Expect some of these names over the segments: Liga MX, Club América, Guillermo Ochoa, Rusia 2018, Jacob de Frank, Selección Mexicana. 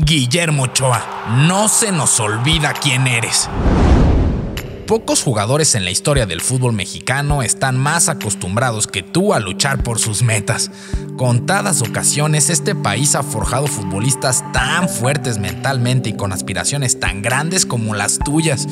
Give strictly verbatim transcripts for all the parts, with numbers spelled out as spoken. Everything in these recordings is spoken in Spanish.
Guillermo Ochoa, no se nos olvida quién eres. Pocos jugadores en la historia del fútbol mexicano están más acostumbrados que tú a luchar por sus metas. Contadas ocasiones, este país ha forjado futbolistas tan fuertes mentalmente y con aspiraciones tan grandes como las tuyas.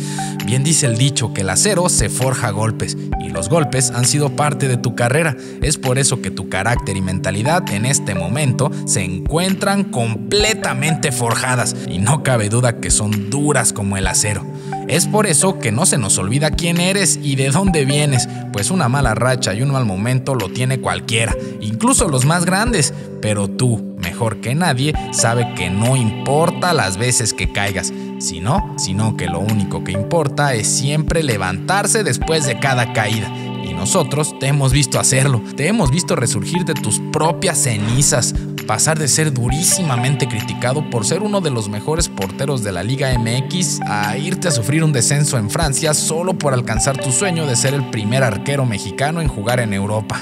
Bien dice el dicho que el acero se forja a golpes, y los golpes han sido parte de tu carrera. Es por eso que tu carácter y mentalidad en este momento se encuentran completamente forjadas, y no cabe duda que son duras como el acero. Es por eso que no se nos olvida quién eres y de dónde vienes, pues una mala racha y un mal momento lo tiene cualquiera, incluso los más grandes, pero tú, mejor que nadie, sabe que no importa las veces que caigas, sino, sino que lo único que importa es siempre levantarse después de cada caída. Y nosotros te hemos visto hacerlo, te hemos visto resurgir de tus propias cenizas, pasar de ser durísimamente criticado por ser uno de los mejores porteros de la Liga M X a irte a sufrir un descenso en Francia solo por alcanzar tu sueño de ser el primer arquero mexicano en jugar en Europa.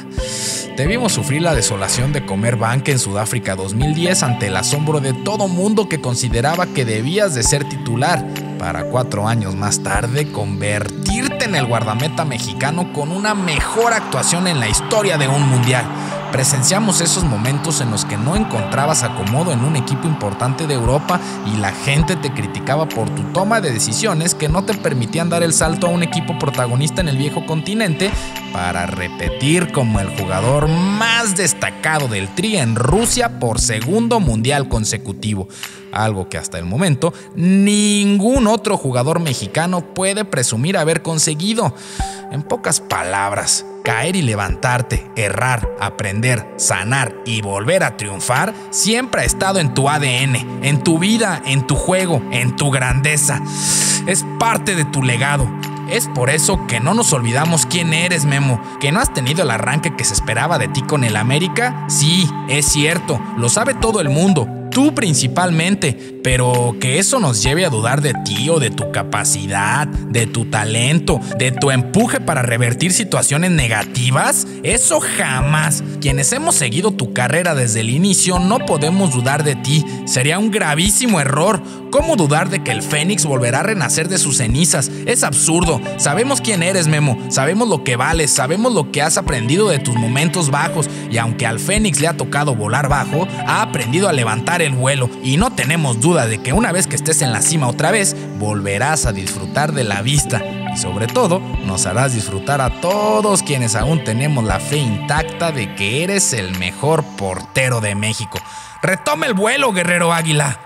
Te vimos sufrir la desolación de comer banca en Sudáfrica dos mil diez ante el asombro de todo mundo que consideraba que debías de ser titular, para cuatro años más tarde convertirte en el guardameta mexicano con una mejor actuación en la historia de un mundial. Presenciamos esos momentos en los que no encontrabas acomodo en un equipo importante de Europa y la gente te criticaba por tu toma de decisiones que no te permitían dar el salto a un equipo protagonista en el viejo continente para repetir como el jugador más destacado del Tri en Rusia por segundo mundial consecutivo. Algo que hasta el momento ningún otro jugador mexicano puede presumir haber conseguido. En pocas palabras, caer y levantarte, errar, aprender, sanar y volver a triunfar siempre ha estado en tu A D N, en tu vida, en tu juego, en tu grandeza. Es parte de tu legado. Es por eso que no nos olvidamos quién eres, Memo. ¿Que no has tenido el arranque que se esperaba de ti con el América? Sí, es cierto, lo sabe todo el mundo. Tú principalmente, pero que eso nos lleve a dudar de ti o de tu capacidad, de tu talento, de tu empuje para revertir situaciones negativas, eso jamás. Quienes hemos seguido tu carrera desde el inicio no podemos dudar de ti, sería un gravísimo error. ¿Cómo dudar de que el Fénix volverá a renacer de sus cenizas? Es absurdo. Sabemos quién eres, Memo, sabemos lo que vales, sabemos lo que has aprendido de tus momentos bajos, y aunque al Fénix le ha tocado volar bajo, ha aprendido a levantar el vuelo, y no tenemos duda de que una vez que estés en la cima otra vez, volverás a disfrutar de la vista, y sobre todo, nos harás disfrutar a todos quienes aún tenemos la fe intacta de que eres el mejor portero de México. ¡Retoma el vuelo, guerrero águila!